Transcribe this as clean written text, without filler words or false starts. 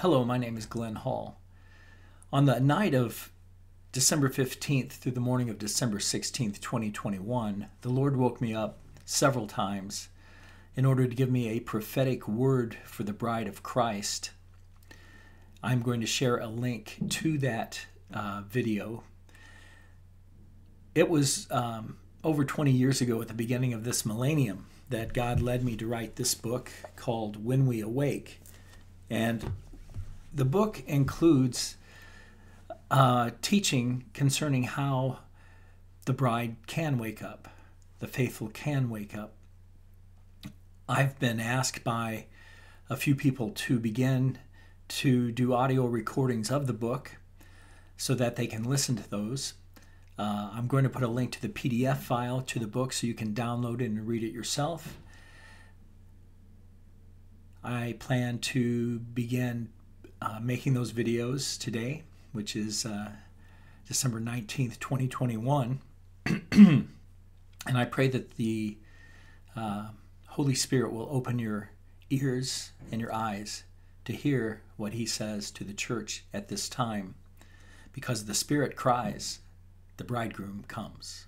Hello, my name is Glenn Hall. On the night of December 15th through the morning of December 16th, 2021, the Lord woke me up several times in order to give me a prophetic word for the Bride of Christ. I'm going to share a link to that video. It was over 20 years ago at the beginning of this millennium that God led me to write this book called When We Awake. And the book includes teaching concerning how the bride can wake up, the faithful can wake up. I've been asked by a few people to begin to do audio recordings of the book so that they can listen to those. I'm going to put a link to the PDF file to the book so you can download it and read it yourself. I plan to begin making those videos today, which is December 19th, 2021. And I pray that the Holy Spirit will open your ears and your eyes to hear what He says to the church at this time, because the Spirit cries, the Bridegroom comes.